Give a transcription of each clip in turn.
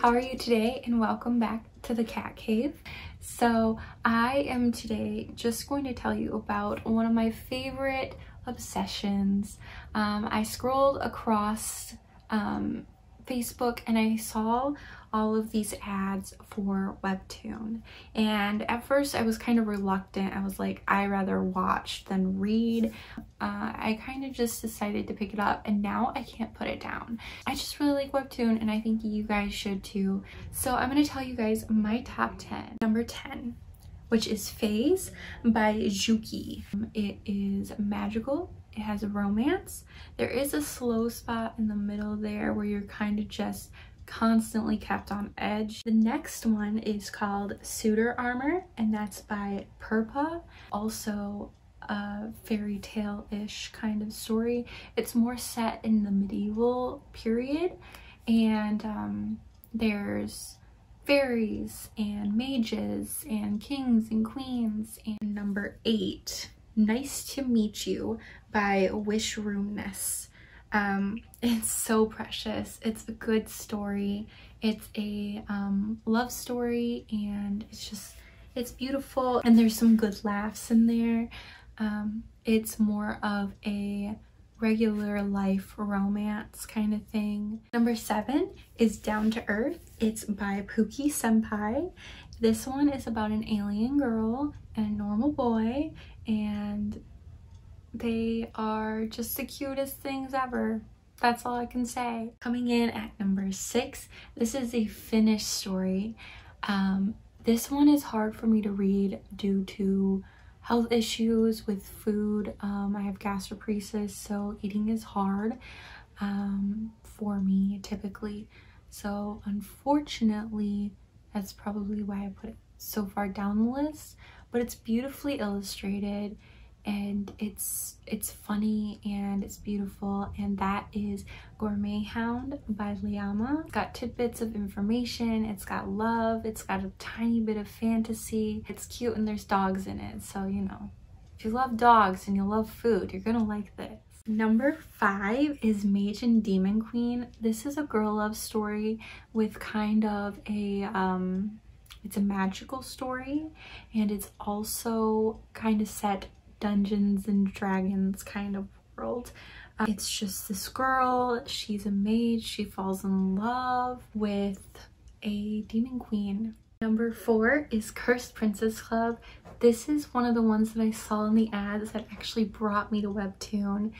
How are you today, and welcome back to the cat cave. So I am today just going to tell you about one of my favorite obsessions. I scrolled across Facebook and I saw all of these ads for Webtoon, and at first I was kind of reluctant. I was like, I rather watch than read. I kind of just decided to pick it up, and now I can't put it down. I just really like Webtoon, and I think you guys should too. So I'm going to tell you guys my top 10. Number 10, which is Phase by Juki. It is magical. It has a romance. There is a slow spot in the middle there where you're kind of just constantly kept on edge. The next one is called Suitor Armor, and that's by Purpa. Also a fairy tale-ish kind of story. It's more set in the medieval period, and there's fairies and mages and kings and queens. And number 8, Nice To Meet You by Wish Roomness. It's so precious. It's a good story. It's a love story, and it's beautiful, and there's some good laughs in there. It's more of a regular life romance kind of thing. Number 7 is Down to Earth. It's by Pukki Senpai. This one is about an alien girl and a normal boy, and they are just the cutest things ever. That's all I can say. Coming in at number 6, this is a Finnish story. This one is hard for me to read due to health issues with food. I have gastroparesis, so eating is hard for me typically. So unfortunately, that's probably why I put it so far down the list. But it's beautifully illustrated, and it's funny, and it's beautiful, and that is Gourmet Hound by Liyama. It's got tidbits of information, it's got love, it's got a tiny bit of fantasy, it's cute, and there's dogs in it, so you know, if you love dogs and you love food, you're gonna like this. Number 5 is Mage and Demon Queen. This is a girl love story with kind of a it's a magical story, and it's also kind of set Dungeons and Dragons kind of world. It's just this girl, she's a mage, she falls in love with a demon queen. Number 4 is Cursed Princess Club. This is one of the ones that I saw in the ads that actually brought me to Webtoon.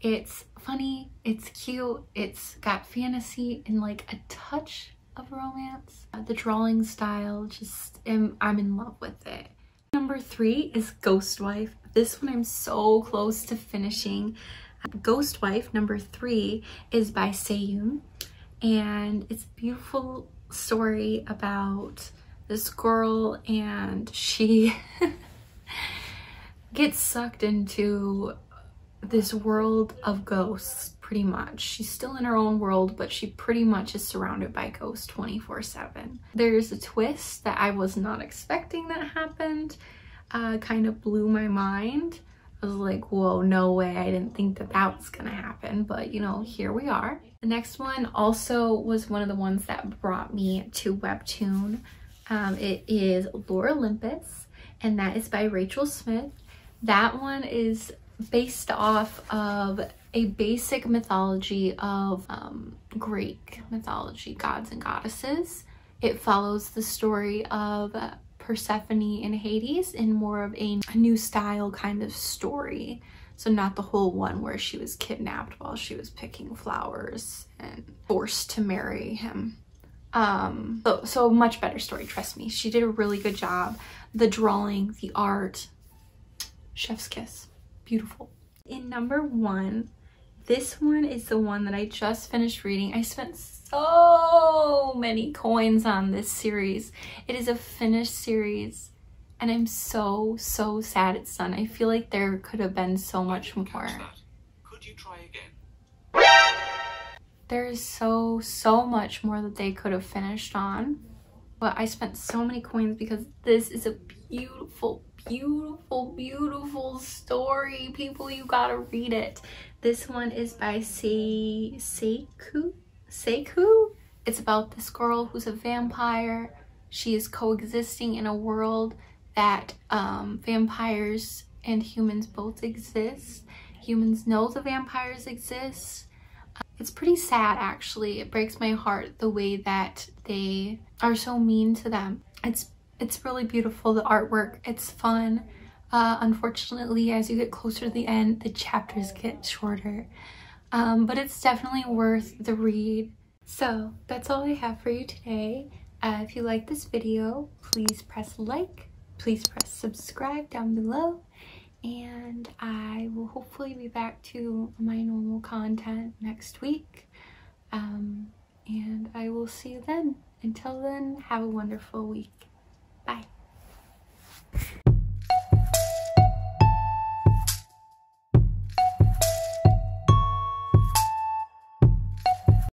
It's funny, it's cute, it's got fantasy and like a touch of romance. The drawing style, just I'm in love with it. Number 3 is Ghost Wife. This one I'm so close to finishing. Ghost Wife number 3 is by Seiyun, and it's a beautiful story about this girl, and she gets sucked into this world of ghosts pretty much. She's still in her own world, but she pretty much is surrounded by ghosts 24/7. There's a twist that I was not expecting that happened. Kind of blew my mind. I was like, whoa, no way, I didn't think that that was gonna happen, but you know, here we are. The next one also was one of the ones that brought me to Webtoon. It is Lore Olympus, and that is by Rachel Smith. That one is based off of a basic mythology of Greek mythology, gods and goddesses. It follows the story of Persephone and Hades in more of a new style kind of story. So not the whole one where she was kidnapped while she was picking flowers and forced to marry him. So much better story, trust me. She did a really good job. The drawing, the art, chef's kiss. Beautiful. In number 1, this one is the one that I just finished reading. I spent so many coins on this series. It is a Finnish series, and I'm so sad it's done. I feel like there could have been so much more. Could you try again? There is so much more that they could have finished on. But I spent so many coins because this is a beautiful, beautiful, beautiful story. People, you gotta read it. This one is by Se Seiku. It's about this girl who's a vampire. She is coexisting in a world that vampires and humans both exist. Humans know the vampires exist. It's pretty sad, actually. It breaks my heart the way that they are so mean to them. It's really beautiful, the artwork. It's fun. Unfortunately, as you get closer to the end, the chapters get shorter. But it's definitely worth the read. So that's all I have for you today. If you like this video, please press like, please press subscribe down below, and I will hopefully be back to my normal content next week, and I will see you then. Until then, have a wonderful week. Bye.